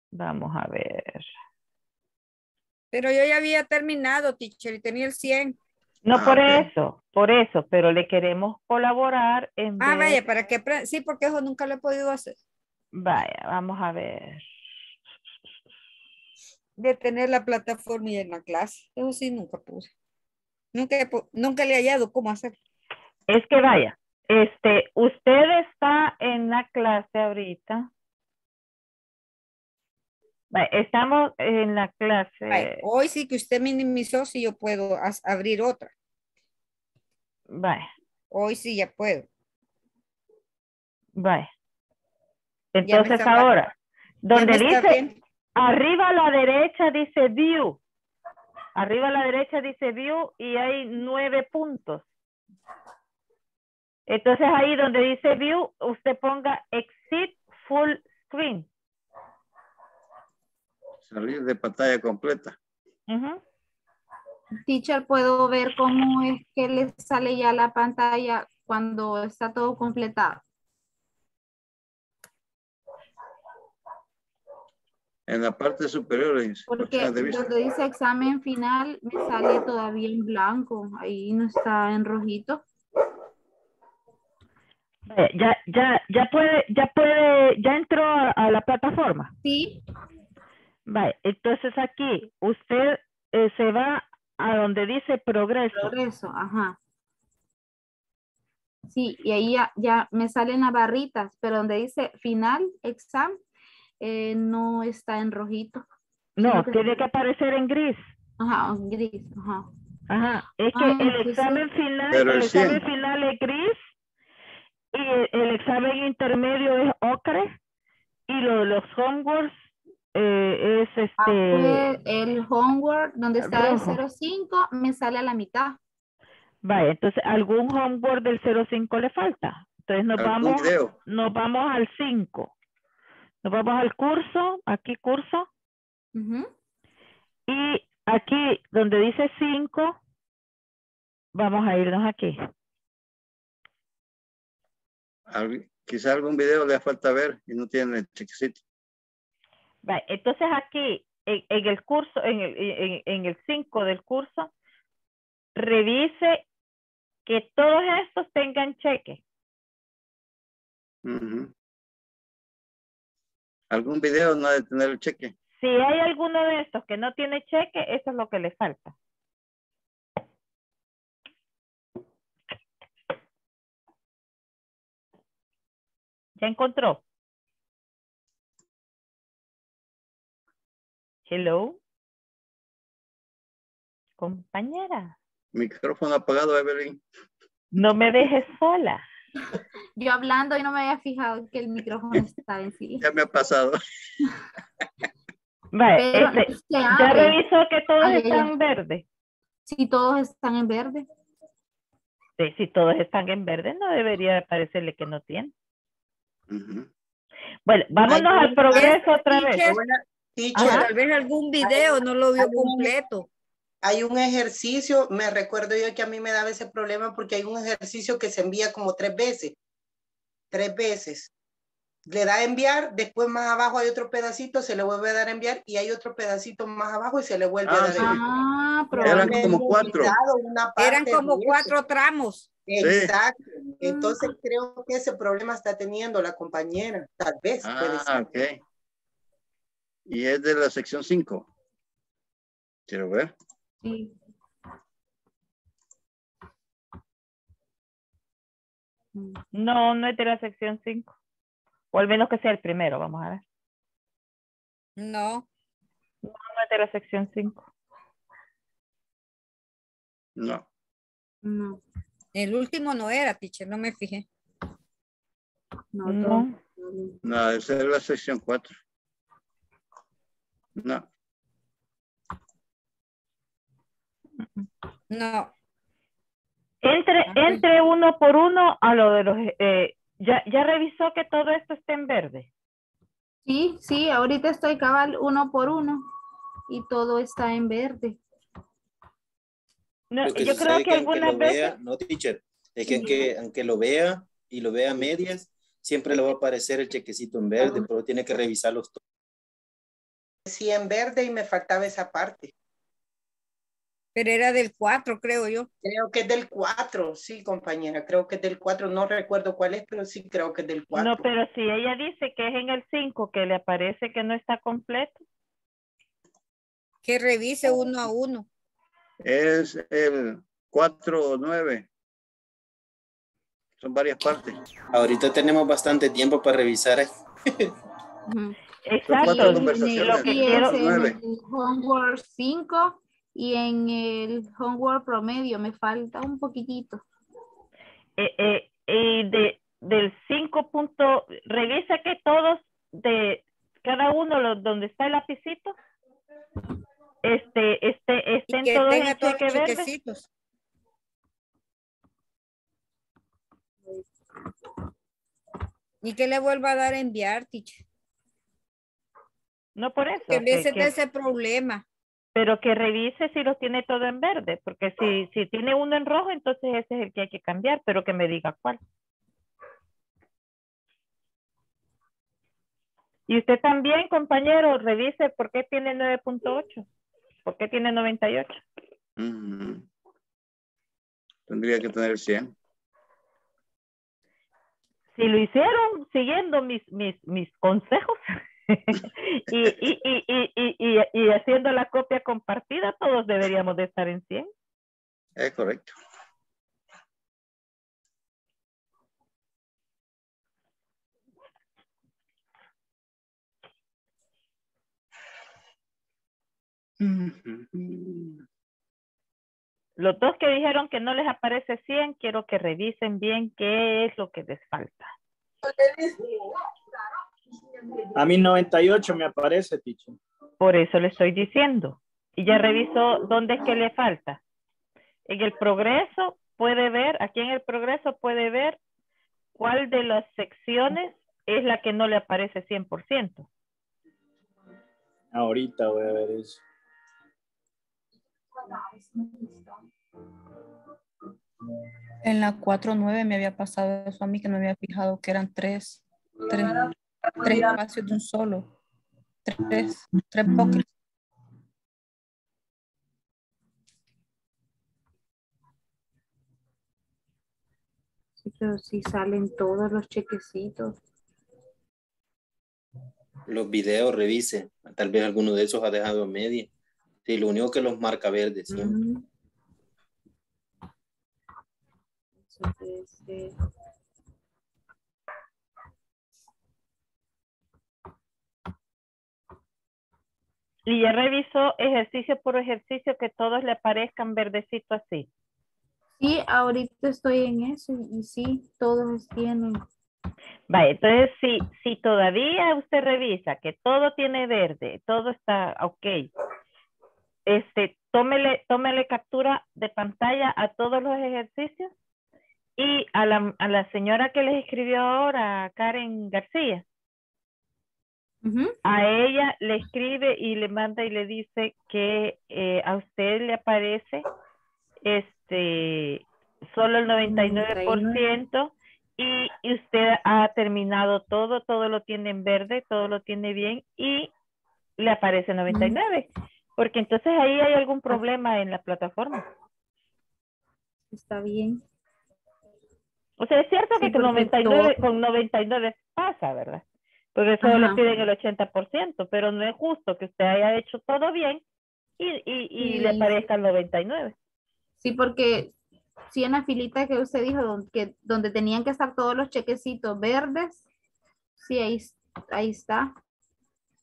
Vamos a ver. Pero yo ya había terminado, teacher, y tenía el cien. No, ah, por okay. eso, por eso, pero le queremos colaborar en Ah, vez... vaya, para que, sí, porque eso nunca lo he podido hacer. Vaya, vamos a ver. De tener la plataforma y en la clase. Eso sí, nunca puse. Nunca, nunca le he hallado cómo hacer. Es que vaya, este, usted está en la clase ahorita. Vaya, estamos en la clase. Vaya, hoy sí que usted minimizó si yo puedo abrir otra. Vaya. Hoy sí ya puedo. Vaya. Entonces ahora, donde dice, bien. arriba a la derecha dice view, arriba a la derecha dice view y hay nueve puntos. Entonces ahí donde dice view, usted ponga exit full screen. Salir de pantalla completa. Uh-huh. Teacher, ¿puedo ver cómo es que le sale ya la pantalla cuando está todo completado? En la parte superior. Porque cuando dice examen final me sale todavía en blanco. Ahí no está en rojito. Eh, ya, ya, ya puede, ya puede, ya entró a, a la plataforma. Sí. Vale, entonces aquí usted eh, se va a donde dice progreso. Progreso, ajá. Sí, y ahí ya, ya me salen las barritas, pero donde dice final, examen. Eh, no está en rojito. No, que... tiene que aparecer en gris. Ajá, en gris, ajá. Ajá, es que ah, el examen sí. final, Pero el sí. examen final es gris y el, el examen intermedio es ocre y lo, los homeworks eh, es este... Aquí el homework donde está rojo. El cero cinco me sale a la mitad. Vale, entonces algún homework del cero cinco le falta. Entonces nos, vamos, nos vamos al cinco. Nos vamos al curso, aquí curso. Uh-huh. Y aquí donde dice cinco, vamos a irnos aquí. Al, quizá algún video le falta ver y no tiene el chequecito. Vale, entonces aquí en, en el curso, en el, en, en el cinco del curso, revise que todos estos tengan cheque. Uh-huh. ¿Algún video no ha de tener el cheque? Si hay alguno de estos que no tiene cheque, eso es lo que le falta. ¿Ya encontró? Hello. Compañera. Micrófono apagado, Evelyn. No me dejes sola. Yo hablando y no me había fijado que el micrófono estaba en sí. Ya me ha pasado. Vale, pero este, ya revisó que todos Ay, están verdes. Si todos están en verde. Sí, si todos están en verde, no debería parecerle que no tiene. Uh-huh. Bueno, vámonos Ay, al progreso otra vez. Teacher, tal vez algún video hay, no lo vio completo. Hay un ejercicio, me recuerdo yo que a mí me daba ese problema porque hay un ejercicio que se envía como tres veces. Tres veces. Le da a enviar, después más abajo hay otro pedacito, se le vuelve a dar a enviar y hay otro pedacito más abajo y se le vuelve ah, a dar a sí. enviar. Ah, probablemente. Eran como cuatro. Eran como cuatro tramos. Exacto. Sí. Entonces creo que ese problema está teniendo la compañera. Tal vez. Ah, puede ser. Ok. Y es de la sección cinco. Quiero ver. Sí. No, no es de la sección cinco. O al menos que sea el primero, vamos a ver. No. No, no es de la sección cinco. No. No. El último no era, teacher, no me fijé. No, no. No, esa es la sección cuatro. No. No. Entre, entre uno por uno a lo de los... Eh, ¿Ya, ¿Ya revisó que todo esto esté en verde? Sí, sí, ahorita estoy cabal uno por uno y todo está en verde. No, yo creo que, que algunas veces... Vea, no, teacher, es que sí. aunque, aunque lo vea y lo vea a medias, siempre le va a aparecer el chequecito en verde, uh-huh. pero tiene que revisarlos todos. Sí, en verde y me faltaba esa parte. Pero era del cuatro, creo yo. Creo que es del cuatro, sí, compañera. Creo que es del cuatro, no recuerdo cuál es, pero sí creo que es del cuatro. No, pero si ella dice que es en el cinco, que le aparece que no está completo. Que revise uno a uno. Es el cuatro o nueve. Son varias partes. Ahorita tenemos bastante tiempo para revisar. Exacto. Lo que quiero es el homework cinco. Y en el homework promedio me falta un poquitito. Eh, eh, eh, de, del cinco punto, revisa que todos, de cada uno los, donde está el lapicito, este, este, estén que todos en todos cheque verde. Y que le vuelva a dar a enviar, teacher. No por eso. Que le se dé ese problema. Pero que revise si los tiene todo en verde, porque si, si tiene uno en rojo, entonces ese es el que hay que cambiar, pero que me diga cuál. Y usted también, compañero, revise por qué tiene nueve punto ocho, por qué tiene noventa y ocho. Mm-hmm. Tendría que tener cien. Si lo hicieron siguiendo mis, mis, mis consejos. y, y, y, y, y, y haciendo la copia compartida, todos deberíamos de estar en cien. Es correcto. Los dos que dijeron que no les aparece cien, quiero que revisen bien qué es lo que les falta. A mí noventa y ocho me aparece, teacher. Por eso le estoy diciendo. Y ya revisó dónde es que le falta. En el progreso puede ver, aquí en el progreso puede ver cuál de las secciones es la que no le aparece cien por ciento. Ahorita voy a ver eso. En la cuatro nueve me había pasado eso a mí, que no me había fijado que eran tres. tres. Tres espacios de un solo. Tres, tres pockets. Pero si salen todos los chequecitos. Los videos revise. Tal vez alguno de esos ha dejado a media. Sí, lo único que los marca verde siempre. Uh-huh. Entonces, eh. Y ya revisó ejercicio por ejercicio que todos le parezcan verdecito así. Sí, ahorita estoy en eso y sí, todos tienen. Vale, entonces si, si todavía usted revisa que todo tiene verde, todo está ok, este, tómele, tómele captura de pantalla a todos los ejercicios y a la, a la señora que les escribió ahora, Karen García. Uh-huh. A ella le escribe y le manda y le dice que eh, a usted le aparece este solo el noventa y nueve por ciento y, y usted ha terminado todo, todo lo tiene en verde, todo lo tiene bien y le aparece noventa y nueve. Uh-huh. Porque entonces ahí hay algún problema en la plataforma. Está bien. O sea, es cierto sí, que con noventa y nueve, todo... con noventa y nueve pasa, ¿verdad? Porque solo le piden el ochenta por ciento, pero no es justo que usted haya hecho todo bien y, y, y sí. le parezca el noventa y nueve. Sí, porque si en la filita que usted dijo, donde, que, donde tenían que estar todos los chequecitos verdes, sí, ahí, ahí está.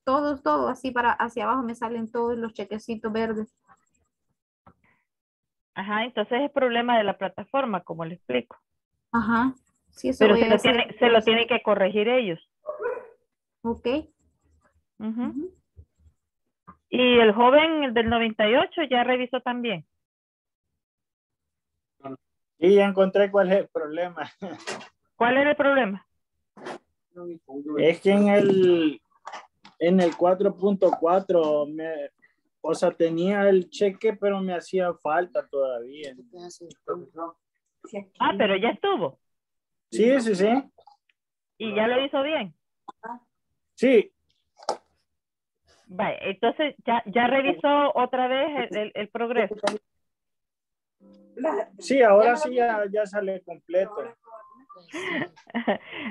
Todos, todos, así para hacia abajo me salen todos los chequecitos verdes. Ajá, entonces es problema de la plataforma, como le explico. Ajá, sí, eso pero se lo, tiene, se lo tienen que corregir ellos. Ok. Uh-huh. Uh-huh. Y el joven, el del noventa y ocho, ya revisó también. Sí, ya encontré cuál es el problema. ¿Cuál era el problema? Es que en el en el cuatro punto cuatro me, o sea, tenía el cheque, pero me hacía falta todavía. Ah, pero ya estuvo. Sí, sí, sí. ¿Y ya lo hizo bien? Sí. Vale, entonces ya, ya revisó otra vez el, el, el progreso. Sí, ahora sí ya, ya sale completo.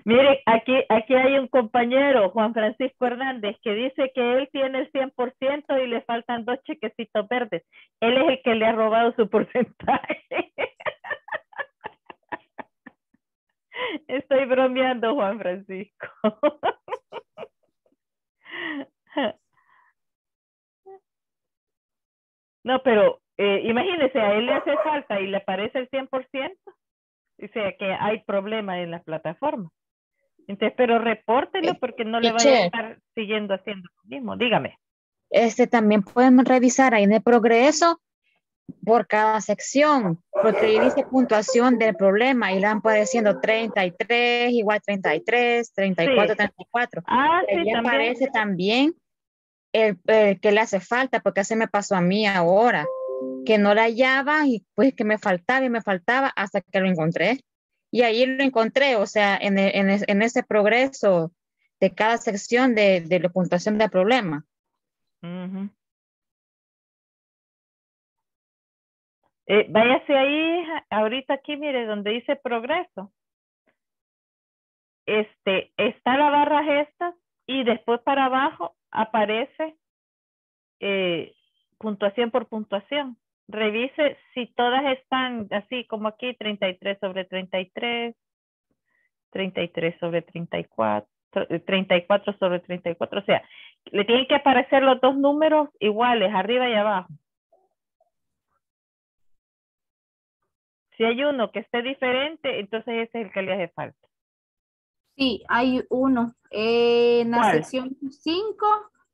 Mire, aquí, aquí hay un compañero, Juan Francisco Hernández, que dice que él tiene el cien por ciento y le faltan dos chequecitos verdes. Él es el que le ha robado su porcentaje. Estoy bromeando, Juan Francisco. No, pero eh, imagínese, a él le hace falta y le aparece el cien por ciento. Dice que hay problema en la plataforma. Entonces, pero repórtelo porque no le vaya a estar siguiendo haciendo lo mismo. Dígame. Este también pueden revisar ahí en el progreso por cada sección, porque ahí dice puntuación del problema y le van apareciendo treinta y tres, igual treinta y tres, treinta y cuatro, sí. treinta y cuatro. Ah, sí, también. Aparece también el, el que le hace falta, porque así me pasó a mí ahora, que no la hallaba y pues que me faltaba y me faltaba hasta que lo encontré. Y ahí lo encontré, o sea, en, el, en, el, en ese progreso de cada sección de, de la puntuación del problema. Uh-huh. Eh, váyase ahí, ahorita aquí, mire, donde dice progreso. Este, está la barra gesta y después para abajo aparece eh, puntuación por puntuación. Revise si todas están así como aquí, treinta y tres sobre treinta y tres, treinta y tres sobre treinta y cuatro, treinta y cuatro sobre treinta y cuatro. O sea, le tienen que aparecer los dos números iguales, arriba y abajo. Si hay uno que esté diferente, entonces ese es el que le hace falta. Sí, hay uno. Eh, en ¿Cuál? La sección cinco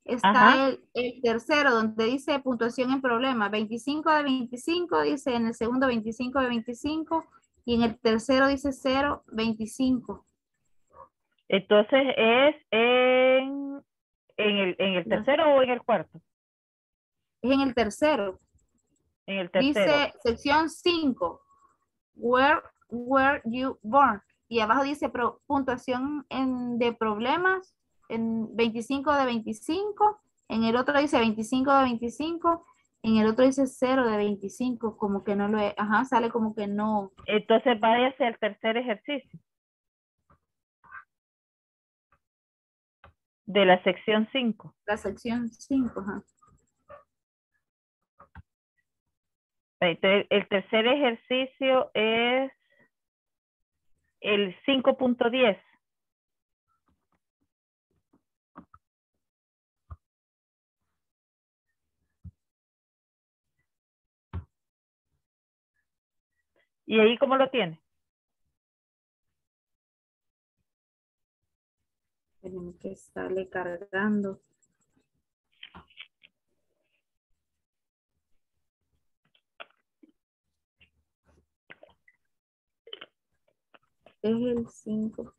está el, el tercero, donde dice puntuación en problema. veinticinco de veinticinco, dice en el segundo veinticinco de veinticinco, y en el tercero dice cero, veinticinco. Entonces es en, en, el, en el tercero no. o en el cuarto. Es en el tercero. En el tercero. Dice sección cinco. Where were you born? Y abajo dice pro, puntuación en, de problemas en veinticinco de veinticinco. En el otro dice veinticinco de veinticinco. En el otro dice cero de veinticinco, como que no lo es. Ajá, sale como que no. Entonces vaya hacia el tercer ejercicio. De la sección cinco. La sección cinco, ajá. Entonces, el tercer ejercicio es el cinco punto diez. ¿Y ahí cómo lo tiene? Tenemos que estarle cargando. Es el cinco.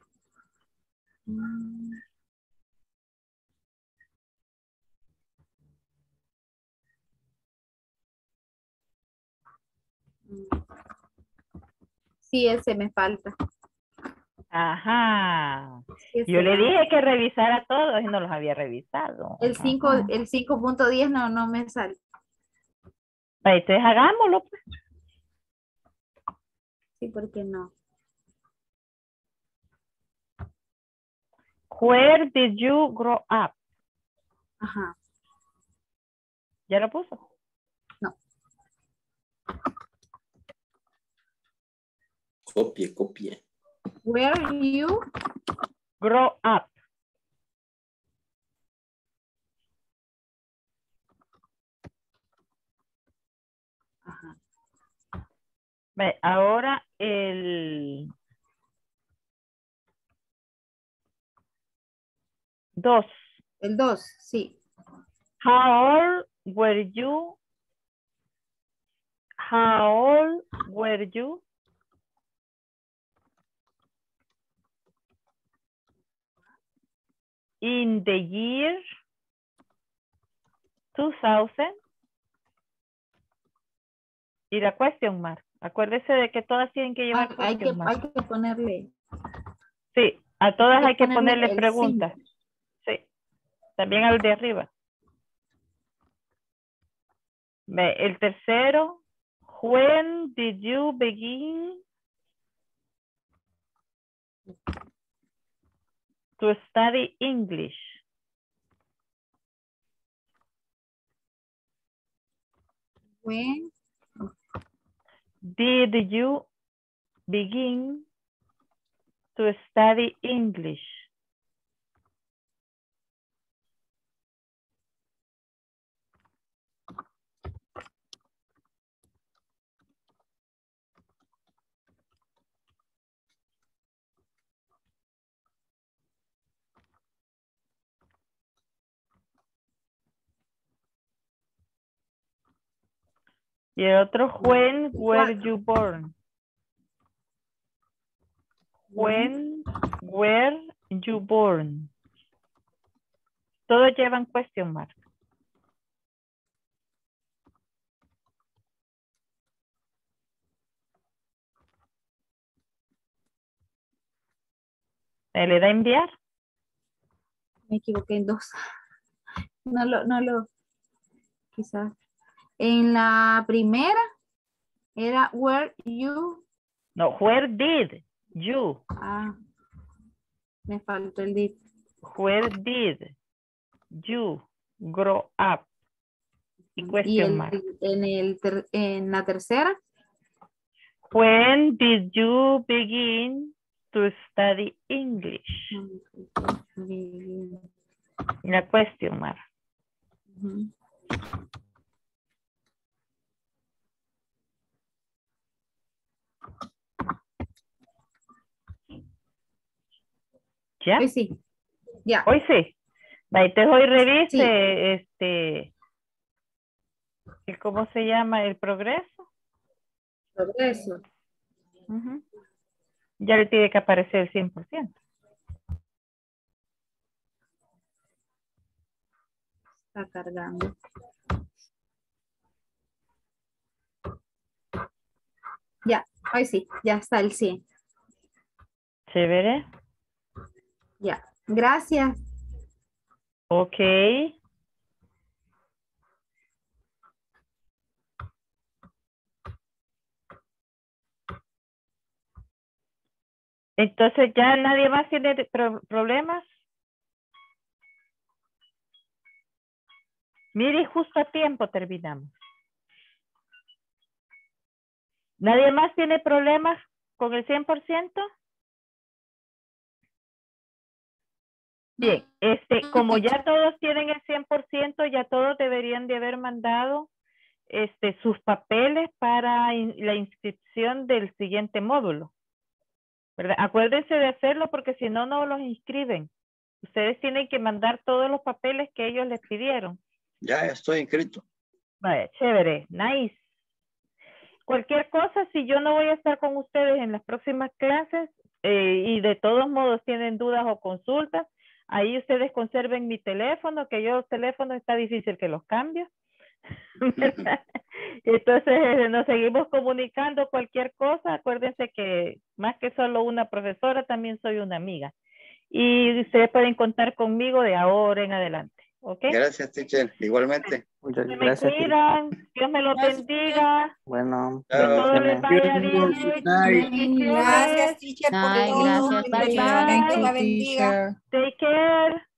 Sí, ese me falta. Ajá. Ese. Yo le dije que revisara todos y no los había revisado. El cinco, el cinco punto diez no, no me sale. Entonces hagámoslo. Sí, ¿por qué no? Where did you grow up? Ajá. ¿Ya lo puso? No. Copie, copie. Where you grow up. Ajá. Vale, ahora el... Dos. El dos, sí. How old were you? How old were you? In the year two thousand. Y la question mark. Acuérdese de que todas tienen que llevar hay, question mark. Hay que, hay que ponerle. Sí, a todas hay que, hay que ponerle, ponerle preguntas. Cinco. También al de arriba. El tercero. When did you begin to study English? When did you begin to study English? Y el otro, when were you born? When were you born? Todos llevan question mark. ¿Le da a enviar? Me equivoqué en dos. No lo, no lo, quizás. En la primera era where you. No, where did you. Ah, me faltó el did. Where did you grow up? Y question mark. En, el ter, en la tercera. When did you begin to study English? La question mark. Uh-huh. ¿Ya? Hoy sí. Ya. Hoy sí. Entonces hoy revise sí. este el, ¿cómo se llama? El progreso. Progreso. Uh-huh. Ya le tiene que aparecer el cien por ciento. Está cargando. Ya, hoy sí, ya está el cien. Chévere. Ya, gracias. Ok. Entonces, ¿ya nadie más tiene pro problemas? Mire, justo a tiempo terminamos. ¿Nadie más tiene problemas con el cien por ciento? Bien, este, como ya todos tienen el cien por ciento, ya todos deberían de haber mandado este, sus papeles para in la inscripción del siguiente módulo, ¿verdad? Acuérdense de hacerlo porque si no, no los inscriben. Ustedes tienen que mandar todos los papeles que ellos les pidieron. Ya estoy inscrito. Vale, chévere, nice. Cualquier cosa, si yo no voy a estar con ustedes en las próximas clases eh, y de todos modos tienen dudas o consultas, ahí ustedes conserven mi teléfono, que yo el teléfono está difícil que los cambie. Entonces nos seguimos comunicando cualquier cosa. Acuérdense que más que solo una profesora, también soy una amiga. Y ustedes pueden contar conmigo de ahora en adelante. Okay. Gracias, teacher. Igualmente. Muchas gracias. Me cuidan. Dios me lo bendiga. Bueno. Que todo les vaya bien. Gracias, teacher. Por todo. Gracias. Bye, bye. Dios me bendiga. Take care.